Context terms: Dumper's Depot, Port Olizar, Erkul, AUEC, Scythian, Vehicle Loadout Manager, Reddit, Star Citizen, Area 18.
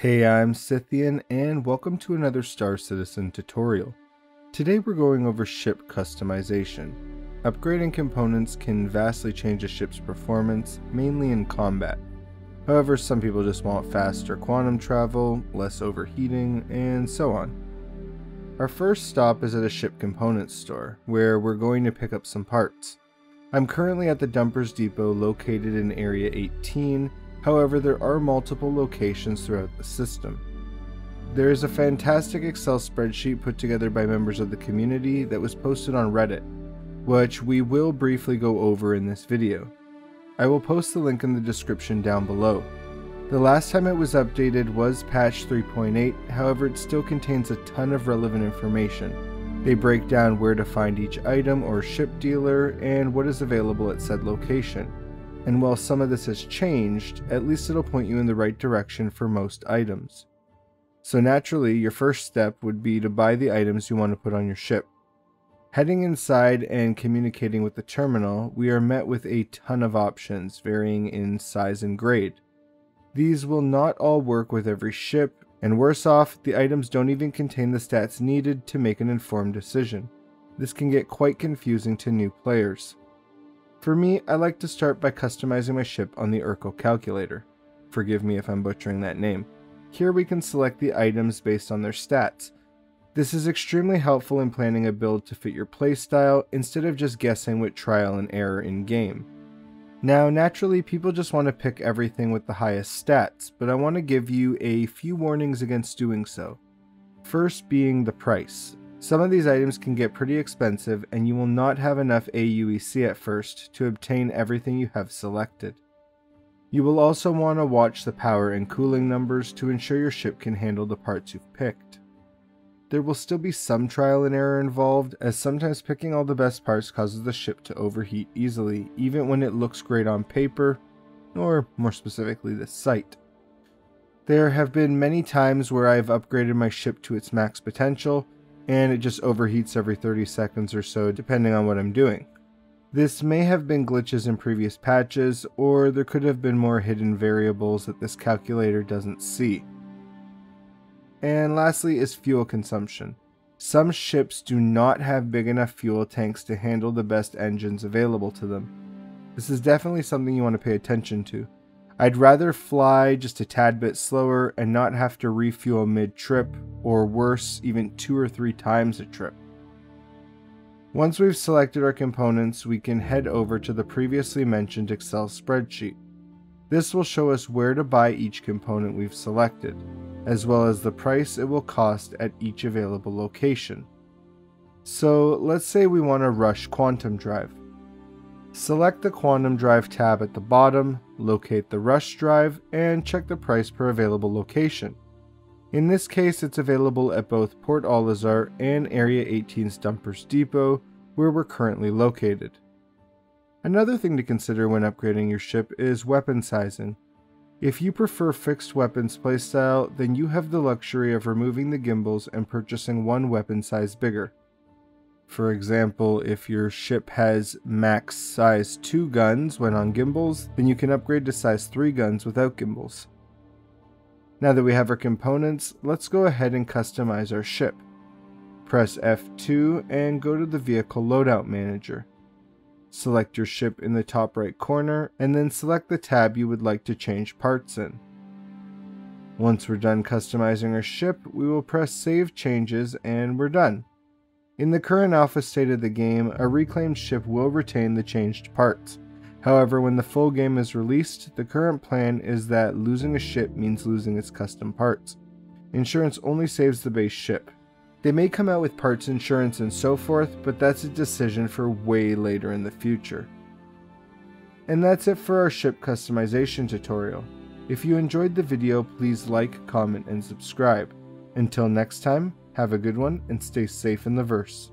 Hey, I'm Scythian and welcome to another Star Citizen tutorial. Today we're going over ship customization. Upgrading components can vastly change a ship's performance, mainly in combat. However, some people just want faster quantum travel, less overheating, and so on. Our first stop is at a ship components store, where we're going to pick up some parts. I'm currently at the Dumper's Depot located in Area 18, however, there are multiple locations throughout the system. There is a fantastic Excel spreadsheet put together by members of the community that was posted on Reddit, which we will briefly go over in this video. I will post the link in the description down below. The last time it was updated was patch 3.8, however it still contains a ton of relevant information. They break down where to find each item or ship dealer and what is available at said location. And while some of this has changed, at least it'll point you in the right direction for most items. So naturally, your first step would be to buy the items you want to put on your ship. Heading inside and communicating with the terminal, we are met with a ton of options varying in size and grade. These will not all work with every ship, and worse off, the items don't even contain the stats needed to make an informed decision. This can get quite confusing to new players. For me, I like to start by customizing my ship on the Erkul calculator. Forgive me if I'm butchering that name. Here we can select the items based on their stats. This is extremely helpful in planning a build to fit your playstyle instead of just guessing with trial and error in game. Now naturally, people just want to pick everything with the highest stats, but I want to give you a few warnings against doing so. First being the price. Some of these items can get pretty expensive and you will not have enough AUEC at first to obtain everything you have selected. You will also want to watch the power and cooling numbers to ensure your ship can handle the parts you've picked. There will still be some trial and error involved, as sometimes picking all the best parts causes the ship to overheat easily, even when it looks great on paper, or more specifically the site. There have been many times where I've upgraded my ship to its max potential, and it just overheats every 30 seconds or so depending on what I'm doing. This may have been glitches in previous patches, or there could have been more hidden variables that this calculator doesn't see. And lastly is fuel consumption. Some ships do not have big enough fuel tanks to handle the best engines available to them. This is definitely something you want to pay attention to. I'd rather fly just a tad bit slower and not have to refuel mid-trip, or worse, even 2 or 3 times a trip. Once we've selected our components, we can head over to the previously mentioned Excel spreadsheet. This will show us where to buy each component we've selected, as well as the price it will cost at each available location. So let's say we want to rush quantum drive. Select the quantum drive tab at the bottom, locate the rush drive, and check the price per available location. In this case, it's available at both Port Olizar and Area 18's Dumper's Depot, where we're currently located. Another thing to consider when upgrading your ship is weapon sizing. If you prefer fixed weapons playstyle, then you have the luxury of removing the gimbals and purchasing one weapon size bigger. For example, if your ship has max size 2 guns when on gimbals, then you can upgrade to size 3 guns without gimbals. Now that we have our components, let's go ahead and customize our ship. Press F2 and go to the Vehicle Loadout Manager. Select your ship in the top right corner, and then select the tab you would like to change parts in. Once we're done customizing our ship, we will press Save Changes and we're done. In the current alpha state of the game, a reclaimed ship will retain the changed parts. However, when the full game is released, the current plan is that losing a ship means losing its custom parts. Insurance only saves the base ship. They may come out with parts insurance and so forth, but that's a decision for way later in the future. And that's it for our ship customization tutorial. If you enjoyed the video, please like, comment, and subscribe. Until next time, have a good one and stay safe in the verse.